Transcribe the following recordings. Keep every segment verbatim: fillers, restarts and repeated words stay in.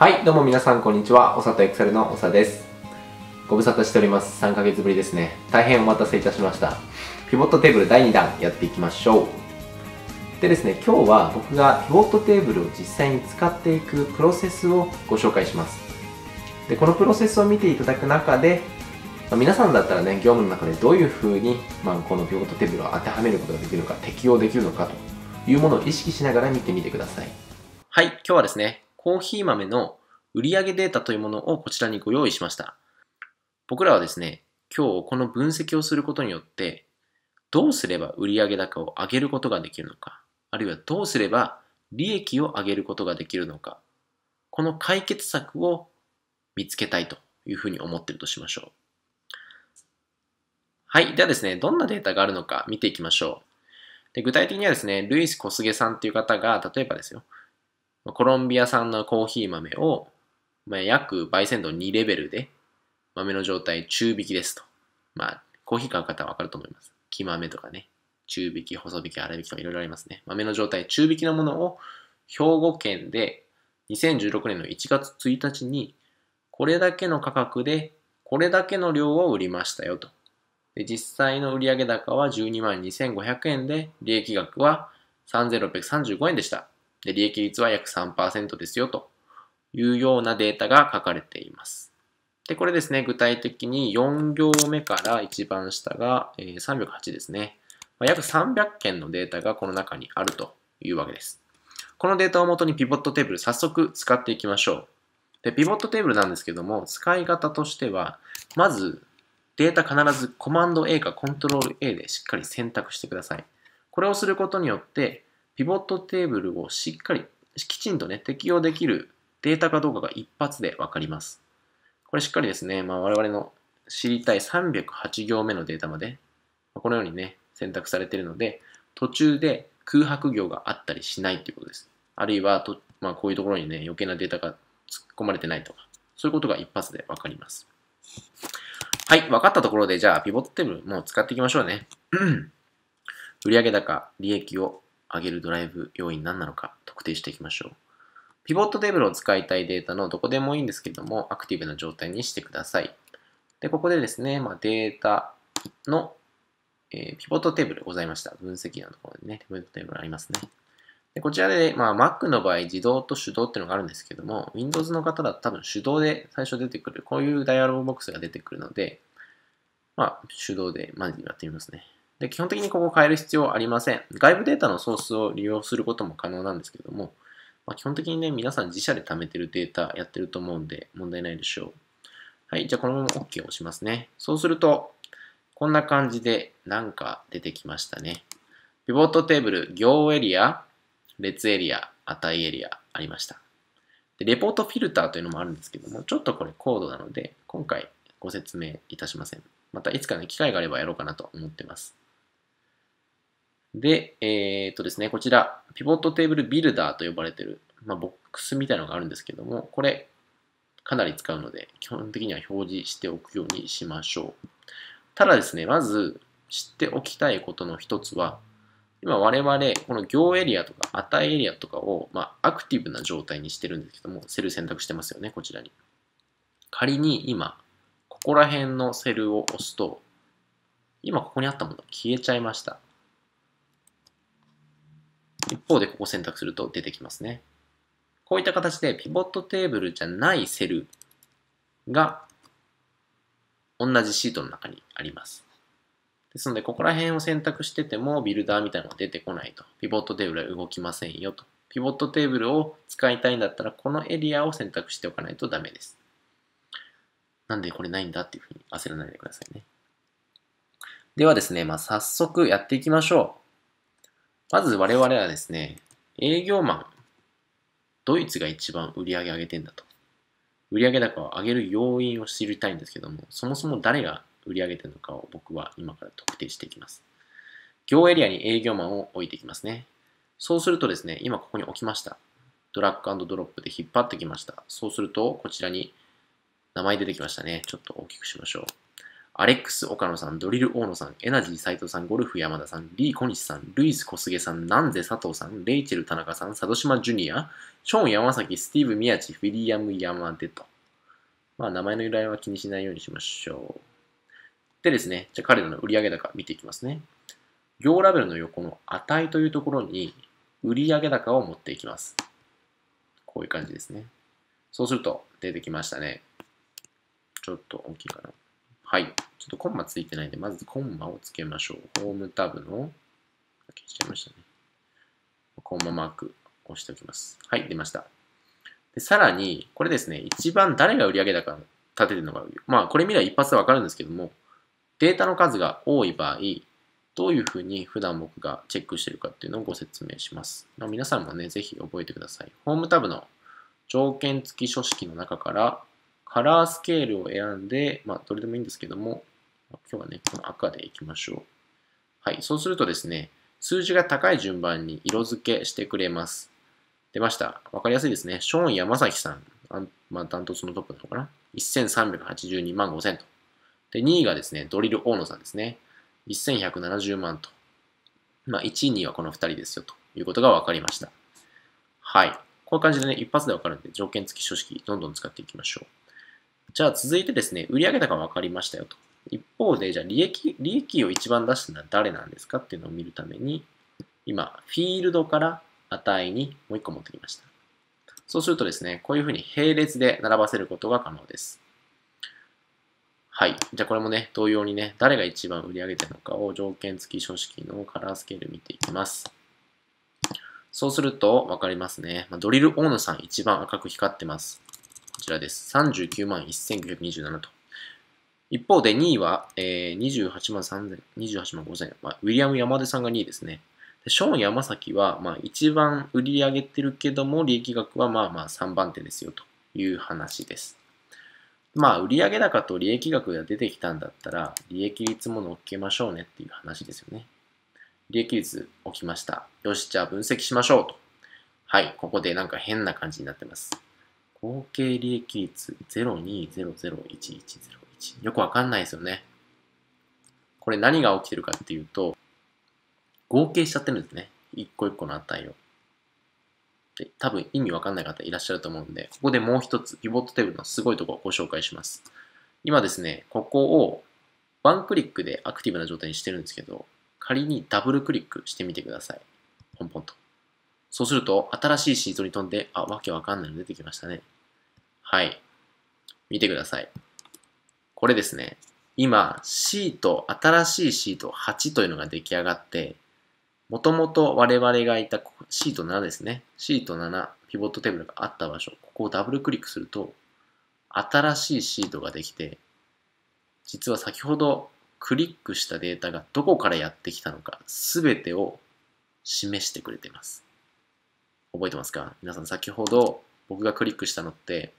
はい、どうも皆さんこんにちは。おさとエクセルのおさです。ご無沙汰しております。さんかげつぶりですね。大変お待たせいたしました。ピボットテーブルだいにだんやっていきましょう。でですね、今日は僕がピボットテーブルを実際に使っていくプロセスをご紹介します。で、このプロセスを見ていただく中で、まあ、皆さんだったらね、業務の中でどういうふうに、まあ、このピボットテーブルを当てはめることができるのか、適用できるのかというものを意識しながら見てみてください。はい、今日はですね、コーヒー豆の売上データというものをこちらにご用意しました。僕らはですね、今日この分析をすることによって、どうすれば売上高を上げることができるのか、あるいはどうすれば利益を上げることができるのか、この解決策を見つけたいというふうに思っているとしましょう。はい、ではですね、どんなデータがあるのか見ていきましょう。で具体的にはですね、ルイス・コスゲさんという方が、例えばですよ、コロンビア産のコーヒー豆を、まあ、約焙煎度にレベルで豆の状態中挽きですと。まあ、コーヒー買う方はわかると思います。生豆とかね、中挽き、細挽き、粗挽きとかいろいろありますね。豆の状態中挽きのものを兵庫県でにせんじゅうろくねんのいちがつついたちにこれだけの価格でこれだけの量を売りましたよと。で実際の売上高はじゅうにまんにせんごひゃくえんで利益額はさんぜんろっぴゃくさんじゅうごえんでした。で利益率は約 さんパーセント ですよというようなデータが書かれています。で、これですね、具体的によんぎょうめから一番下がさんびゃくはちですね。約さんびゃくけんのデータがこの中にあるというわけです。このデータをもとにピボットテーブル、早速使っていきましょう。で、ピボットテーブルなんですけども、使い方としては、まずデータ必ずコマンド A かコントロール A でしっかり選択してください。これをすることによって、ピボットテーブルをしっかり、きちんとね、適用できるデータかどうかが一発でわかります。これしっかりですね、まあ、我々の知りたいさんびゃくはちぎょうめのデータまで、このようにね、選択されているので、途中で空白行があったりしないということです。あるいはと、まあ、こういうところにね、余計なデータが突っ込まれてないとか、そういうことが一発でわかります。はい、分かったところで、じゃあ、ピボットテーブルもう使っていきましょうね。売上高、利益を上げるドライブ要因何なのか特定していきましょう。ピボットテーブルを使いたいデータのどこでもいいんですけども、アクティブな状態にしてください。で、ここでですね、まあ、データの、えー、ピボットテーブルございました。分析のところにね、ピボットテーブルありますね。でこちらで、まあ、Mac の場合、自動と手動っていうのがあるんですけども、Windows の方だと多分手動で最初出てくる、こういうダイアログボックスが出てくるので、まあ、手動でまずやってみますね。で基本的にここを変える必要はありません。外部データのソースを利用することも可能なんですけども、まあ、基本的にね、皆さん自社で貯めてるデータやってると思うんで問題ないでしょう。はい、じゃあこのまま OK を押しますね。そうすると、こんな感じでなんか出てきましたね。ピボットテーブル、行エリア、列エリア、値エリアありました。でレポートフィルターというのもあるんですけども、ちょっとこれ高度なので、今回ご説明いたしません。またいつかね、機会があればやろうかなと思ってます。で、えー、っとですね、こちら、ピボットテーブルビルダーと呼ばれている、まあ、ボックスみたいなのがあるんですけども、これ、かなり使うので、基本的には表示しておくようにしましょう。ただですね、まず知っておきたいことの一つは、今我々、この行エリアとか値エリアとかを、まあ、アクティブな状態にしてるんですけども、セル選択してますよね、こちらに。仮に今、ここら辺のセルを押すと、今ここにあったものが消えちゃいました。一方でここを選択すると出てきますね。こういった形でピボットテーブルじゃないセルが同じシートの中にあります。ですので、ここら辺を選択しててもビルダーみたいなのが出てこないと。ピボットテーブルは動きませんよと。ピボットテーブルを使いたいんだったらこのエリアを選択しておかないとダメです。なんでこれないんだっていうふうに焦らないでくださいね。ではですね、まあ、早速やっていきましょう。まず我々はですね、営業マン、ドイツが一番売り上げ上げてんだと。売上高を上げる要因を知りたいんですけども、そもそも誰が売り上げてるのかを僕は今から特定していきます。行エリアに営業マンを置いていきますね。そうするとですね、今ここに置きました。ドラッグ&ドロップで引っ張ってきました。そうすると、こちらに名前出てきましたね。ちょっと大きくしましょう。アレックス岡野さん、ドリル大野さん、エナジー斉藤さん、ゴルフ山田さん、リー小西さん、ルイス小菅さん、ナンゼ佐藤さん、レイチェル田中さん、佐渡島ジュニア、ショーン山崎、スティーブ宮地、ウィリアム山出と。まあ名前の由来は気にしないようにしましょう。でですね、じゃあ彼らの売上高見ていきますね。行ラベルの横の値というところに売上高を持っていきます。こういう感じですね。そうすると出てきましたね。ちょっと大きいかな。はい。ちょっとコンマついてないんで、まずコンマをつけましょう。ホームタブの、消しちゃいましたね。コンママークを押しておきます。はい、出ました。でさらに、これですね、一番誰が売上高立ててるのか、まあ、これ見れば一発でわかるんですけども、データの数が多い場合、どういうふうに普段僕がチェックしてるかっていうのをご説明します。皆さんもね、ぜひ覚えてください。ホームタブの条件付き書式の中から、カラースケールを選んで、まあ、どれでもいいんですけども、今日はね、この赤でいきましょう。はい、そうするとですね、数字が高い順番に色付けしてくれます。出ました。わかりやすいですね。ショーン山崎さん、あまあ、ダントツのトップなのかな。せんさんびゃくはちじゅうにまんごせんと。で、にいがですね、ドリル大野さんですね。せんひゃくななじゅうまんと。まあ、いちい、にいはこのふたりですよ、ということがわかりました。はい。こういう感じでね、一発でわかるんで、条件付き書式、どんどん使っていきましょう。じゃあ続いてですね、売上高が分かりましたよと。一方で、じゃあ利益、利益を一番出したのは誰なんですかっていうのを見るために、今、フィールドから値にもういっこ持ってきました。そうするとですね、こういうふうに並列で並ばせることが可能です。はい。じゃあこれもね、同様にね、誰が一番売り上げてるのかを条件付き書式のカラースケール見ていきます。そうすると分かりますね。ドリル大野さん一番赤く光ってます。こちらです。さんじゅうきゅうまんせんきゅうひゃくにじゅうななと。一方でにいは、えー、にじゅうはちまんごせん、まあ、ウィリアム山出さんがにいですね。でショーン山崎は、まあ、一番売り上げてるけども、利益額はまあまあさんばんてですよという話です。まあ、売上高と利益額が出てきたんだったら、利益率も乗っけましょうねっていう話ですよね。利益率起きました。よし、じゃあ分析しましょうと。はい、ここでなんか変な感じになってます。合計利益率ゼロにゼロゼロいちいちゼロいち。よくわかんないですよね。これ何が起きてるかっていうと、合計しちゃってるんですね。一個一個の値を。で、多分意味わかんない方いらっしゃると思うんで、ここでもう一つ、ピボットテーブルのすごいところをご紹介します。今ですね、ここをワンクリックでアクティブな状態にしてるんですけど、仮にダブルクリックしてみてください。ポンポンと。そうすると、新しいシートに飛んで、あ、わけわかんないの出てきましたね。はい。見てください。これですね。今、シート、新しいシートはちというのが出来上がって、もともと我々がいたシートななですね。シートなな、ピボットテーブルがあった場所、ここをダブルクリックすると、新しいシートができて、実は先ほどクリックしたデータがどこからやってきたのか、すべてを示してくれています。覚えてますか？皆さん、先ほど僕がクリックしたのって、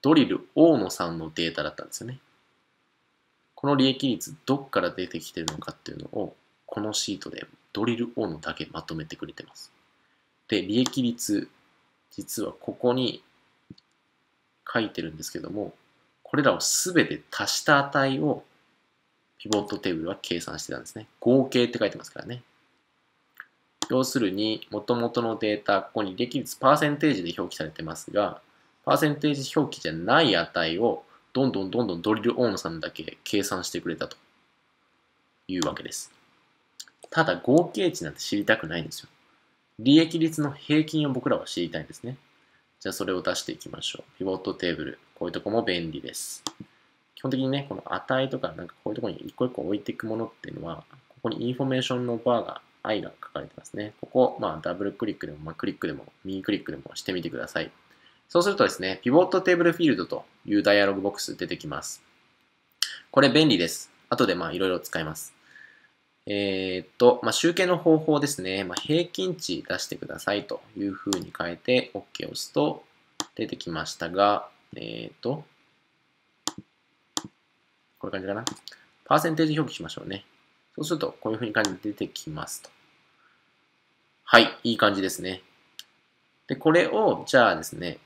ドリル大野さんのデータだったんですよね。この利益率、どっから出てきてるのかっていうのを、このシートでドリル大野だけまとめてくれてます。で、利益率、実はここに書いてるんですけども、これらをすべて足した値を、ピボットテーブルは計算してたんですね。合計って書いてますからね。要するに、もともとのデータ、ここに利益率パーセンテージで表記されてますが、パーセンテージ表記じゃない値を、どんどんどんどんドリル大野さんだけ計算してくれたというわけです。ただ、合計値なんて知りたくないんですよ。利益率の平均を僕らは知りたいんですね。じゃあ、それを出していきましょう。ピボットテーブル。こういうとこも便利です。基本的にね、この値とか、なんかこういうとこに一個一個置いていくものっていうのは、ここにインフォメーションのバーがI が書かれてますね。ここ、まあ、ダブルクリックでも、まあ、クリックでも、右クリックでもしてみてください。そうするとですね、ピボットテーブルフィールドというダイアログボックス出てきます。これ便利です。後でまあいろいろ使います。えー、っと、まあ、集計の方法ですね、まあ、平均値出してくださいというふうに変えて OK を押すと出てきましたが、えー、っと、こういう感じかな。パーセンテージ表記しましょうね。そうすると、こういうふうに感じで出てきますと。はい、いい感じですね。で、これを、じゃあですね、